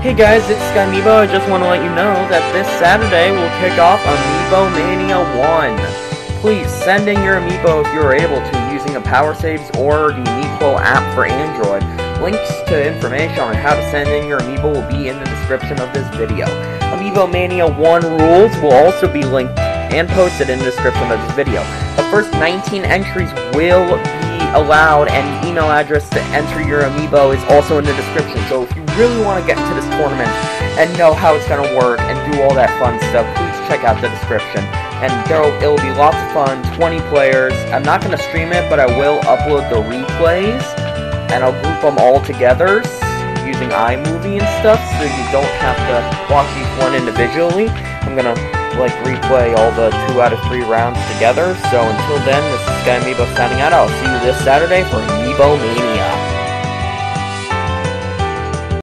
Hey guys, it's Amiibo. I just want to let you know that this Saturday we'll kick off Amiibomania 1. Please send in your Amiibo if you're able to using a Power Saves or the Amiibo app for Android. Links to information on how to send in your Amiibo will be in the description of this video. Amiibomania 1 rules will also be linked and posted in the description of this video. The first 19 entries will be allowed, and the email address to enter your Amiibo is also in the description. So if you really want to get into this tournament and know how it's going to work and do all that fun stuff, please check out the description. And it'll be lots of fun, 20 players. I'm not going to stream it, but I will upload the replays, and I'll group them all together using iMovie and stuff, so you don't have to watch each one individually. I'm going to replay all the 2 out of 3 rounds together. So until then, this is Amiibo signing out. I'll see you this Saturday for Amiibo Mania.